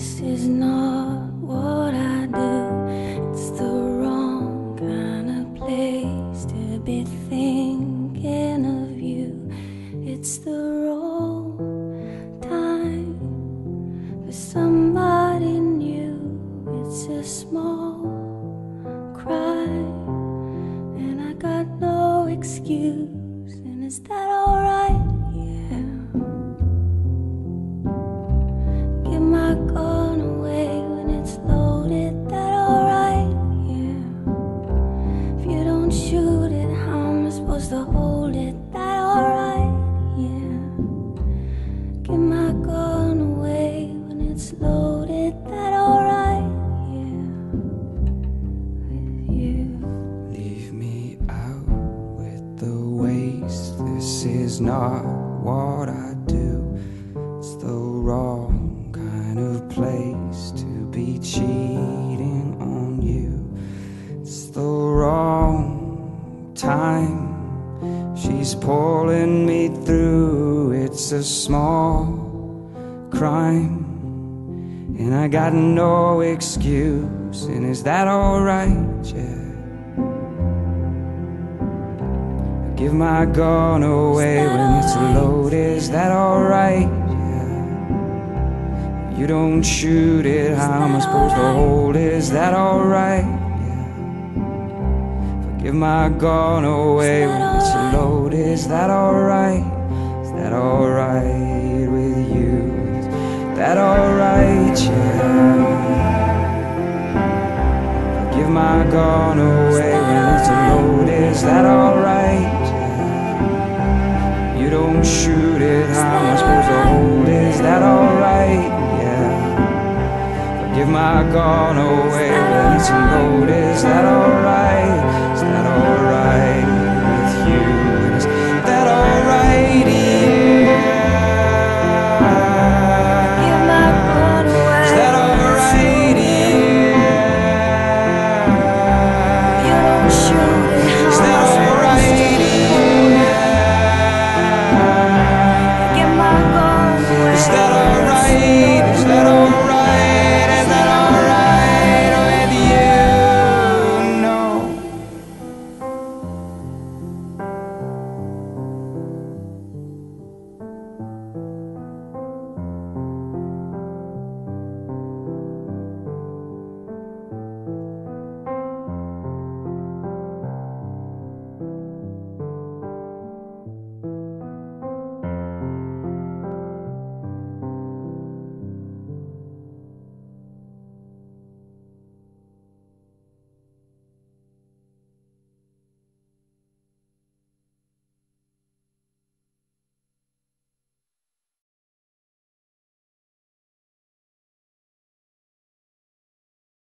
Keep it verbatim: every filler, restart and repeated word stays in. This is not what I do. It's the wrong kind of place to be thinking of you. It's the wrong time for somebody new. It's a small cry, and I got no excuse. And is that alright? Shoot it, how am I supposed to hold it? That alright, yeah. Get my gun away when it's loaded. That alright, yeah. With you, leave me out with the waste. This is not what I do. It's the wrong kind of place to be cheating on you. It's the wrong time, she's pulling me through. It's a small crime, and I got no excuse. And is that alright? Yeah. I give my gun away when it's loaded. Is that alright? Yeah. You don't shoot it. How am I supposed to hold it? Is that alright? Give my gun away when it's loaded. Is that alright? Is that alright with you? Is that alright, yeah? Give my gun away when it's loaded. Is that alright? Yeah. You don't shoot it. How am I supposed to hold it? Is that alright? Yeah. Give my gun away when it's loaded. Is that alright?